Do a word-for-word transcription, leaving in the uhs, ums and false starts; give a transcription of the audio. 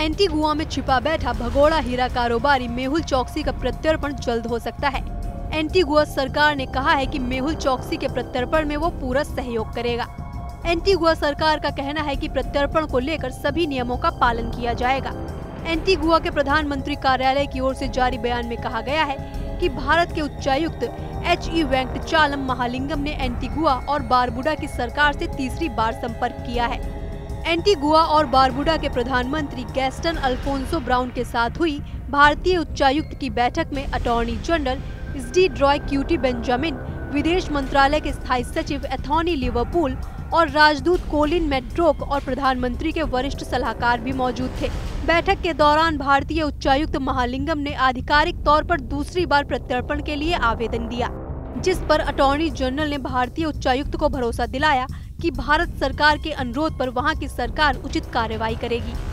Antigua में छिपा बैठा भगोड़ा हीरा कारोबारी मेहुल चोकसी का प्रत्यर्पण जल्द हो सकता है। एंटीगुआ सरकार ने कहा है कि मेहुल चोकसी के प्रत्यर्पण में वो पूरा सहयोग करेगा। एंटीगुआ सरकार का कहना है कि प्रत्यर्पण को लेकर सभी नियमों का पालन किया जाएगा। एंटीगुआ के प्रधानमंत्री कार्यालय की ओर से जारी बयान में कहा गया है कि भारत के उच्चायुक्त एच ई वेंकट चालम महालिंगम ने एंटीगुआ और बारबुडा की सरकार से तीसरी बार संपर्क किया है। एंटीगुआ और बारबुडा के प्रधानमंत्री गैस्टन अल्फोंसो ब्राउन के साथ हुई भारतीय उच्चायुक्त की बैठक में अटॉर्नी जनरल इस्डी ड्रॉय क्यूटी बेंजामिन, विदेश मंत्रालय के स्थायी सचिव एथोनी लिवरपूल और राजदूत कोलिन मेट्रोक और प्रधानमंत्री के वरिष्ठ सलाहकार भी मौजूद थे। बैठक के दौरान भारतीय उच्चायुक्त महालिंगम ने आधिकारिक तौर पर दूसरी बार प्रत्यर्पण के लिए आवेदन दिया, जिस पर अटॉर्नी जनरल ने भारतीय उच्चायुक्त को भरोसा दिलाया कि भारत सरकार के अनुरोध पर वहां की सरकार उचित कार्रवाई करेगी।